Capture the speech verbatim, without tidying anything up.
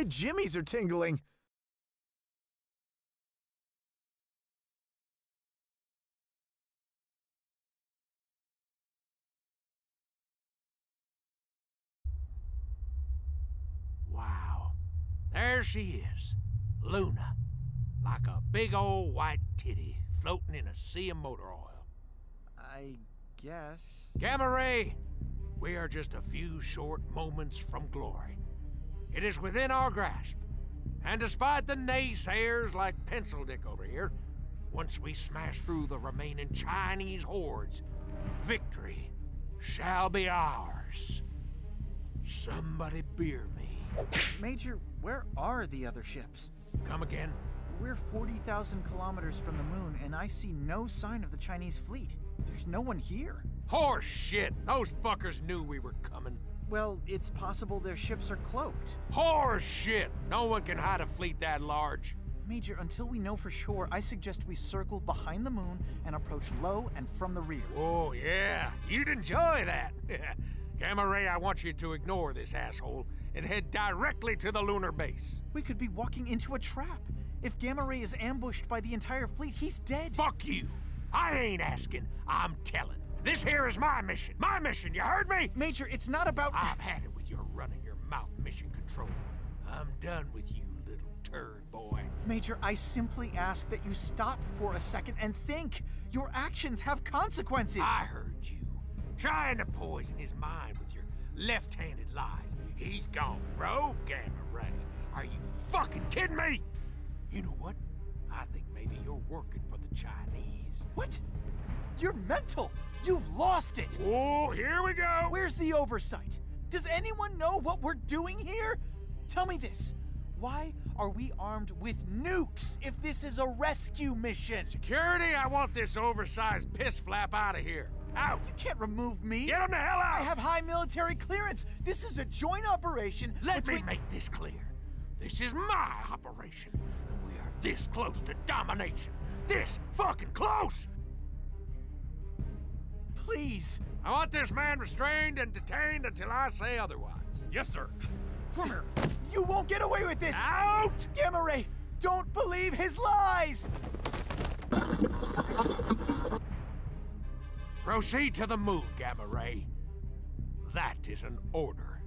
My jimmies are tingling. Wow. There she is. Luna. Like a big old white titty floating in a sea of motor oil. I guess. Gamma Ray! We are just a few short moments from glory. It is within our grasp. And despite the naysayers like Pencil Dick over here, once we smash through the remaining Chinese hordes, victory shall be ours. Somebody beer me. Major, where are the other ships? Come again? We're forty thousand kilometers from the moon, and I see no sign of the Chinese fleet. There's no one here. Horse shit! Those fuckers knew we were coming. Well, it's possible their ships are cloaked. Horse shit! No one can hide a fleet that large. Major, until we know for sure, I suggest we circle behind the moon and approach low and from the rear. Oh, yeah. You'd enjoy that. Gamma Ray, I want you to ignore this asshole and head directly to the lunar base. We could be walking into a trap. If Gamma Ray is ambushed by the entire fleet, he's dead. Fuck you. I ain't asking. I'm telling. This here is my mission. My mission, you heard me? Major, it's not about... I've had it with your running your mouth, mission control. I'm done with you, little turd boy. Major, I simply ask that you stop for a second and think. Your actions have consequences. I heard you. Trying to poison his mind with your left-handed lies. He's gone, bro, Gamma Ray. Are you fucking kidding me? You know what? I think maybe you're working for the Chinese. What? You're mental! You've lost it! Oh, here we go! Where's the oversight? Does anyone know what we're doing here? Tell me this. Why are we armed with nukes if this is a rescue mission? Security, I want this oversized piss flap out of here. Out! You can't remove me! Get him the hell out! I have high military clearance! This is a joint operation between... Let me make this clear. This is my operation. We are this close to domination. This fucking close! Please! I want this man restrained and detained until I say otherwise. Yes, sir. Come here. You won't get away with this! Out! Gamma Ray, don't believe his lies! Proceed to the moon, Gamma Ray. That is an order.